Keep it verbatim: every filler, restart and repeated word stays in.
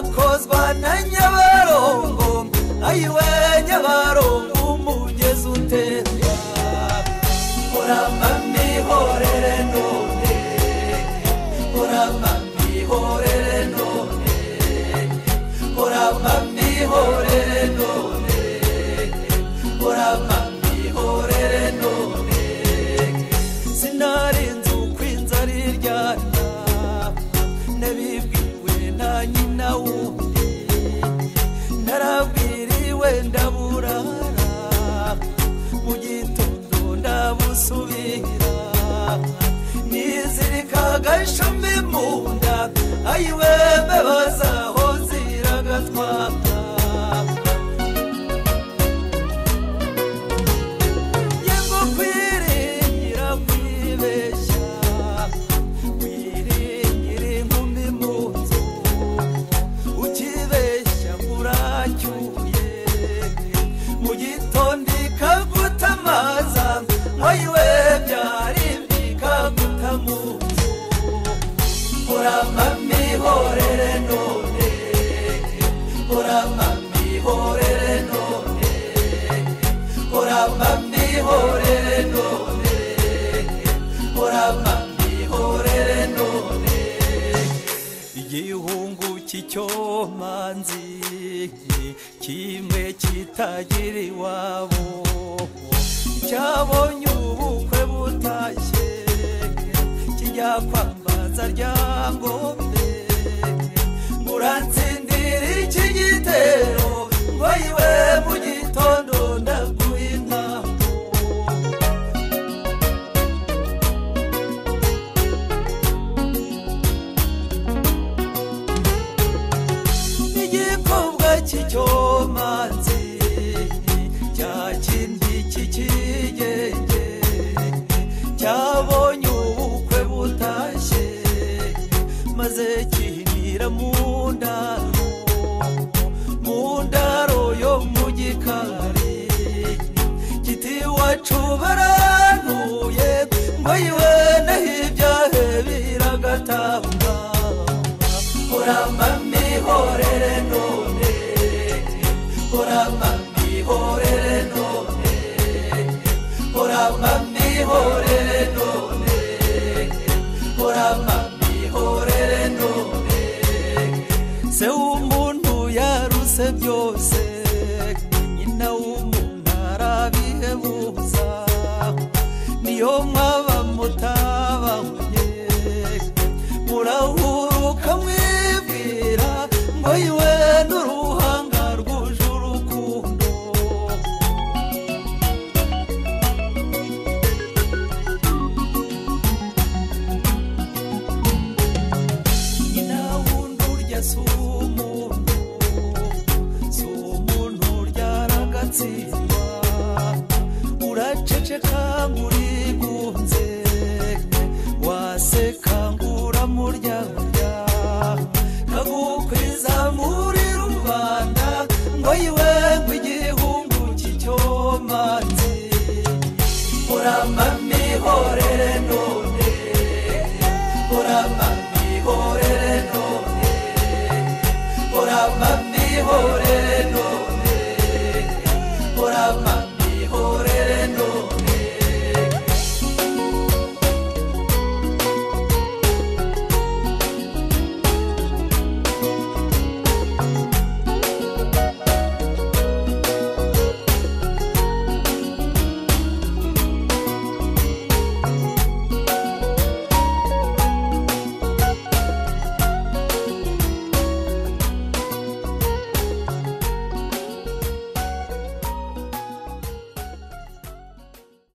akozwa na Nyabarongo, ayiwe Nyabarongo umugezi utemba, muramba mihorere none, muramba mihorere none, muramba mihorere none, muramba mihorere none, sinarinze uko inzara iryana, nebibwiwe na nyina wundi, narabwiriwe ndaburara, mu gitondo ndabusubira, nizirikaga ishumi mu nda, ayiwe mbeba zaho ziragatwaka. Cyo manzi kimwe kitagiri wabo cyabonye ubukwe butashye kijya kwambaza ryangombe muratsindira iki gitero wayiwe mu gitondo ndaguhinda. Chicho manzi, cha chindi chichi yeye, cha bonyu kwebutashe, mazeki nira munda, munda royo mujikari, kiti wachubaranu ye, maiwe nehibya hebiragatamda, kuramami horere no. Mami horere none, ora mami horere none, ora mami horere none. Se umuntu yaruse byose, nyina w'umuntu arabihebuza, niyo mwaba mutabanye, murahuruka mwibwira ngo iwe n'uruhanga. Mami horere none, ora mami horere.